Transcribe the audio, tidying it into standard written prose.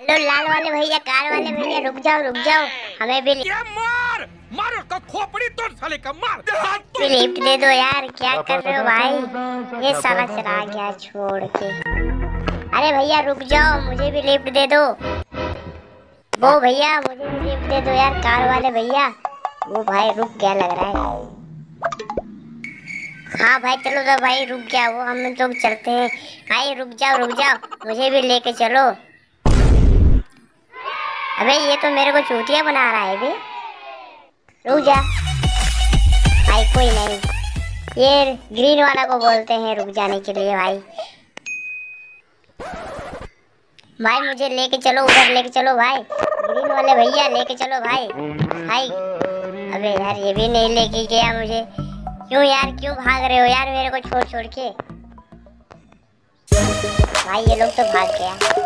Hello लाल वाले भैया, काल वाले भैया, रुक जाओ हमें भी लिफ्ट दे दो यार। क्या कर रहे हो भाई, ये साला चला गया छोड़ के। अरे भैया रुक जाओ, मुझे भी लिफ्ट दे दो। वो भैया मुझे भी लिफ्ट दे दो यार, कार वाले भैया। वो भाई रुक गया लग रहा है। हाँ भाई चलो तो भाई रुक गया वो, हम लोग तो चलते हैं भाई। रुक जाओ मुझे भी लेके चलो। अबे ये तो मेरे को चूतिया बना रहा है भी। रुक जा भाई, कोई नहीं, ये ग्रीन वाला को बोलते हैं रुक जाने के लिए। भाई मुझे लेके चलो, उधर लेके चलो भाई, ग्रीन वाले भैया लेके चलो भाई। अबे यार ये भी नहीं लेके गया मुझे। क्यों यार, क्यों भाग रहे हो यार मेरे को छोड़ के। भाई ये लोग तो भाग गया।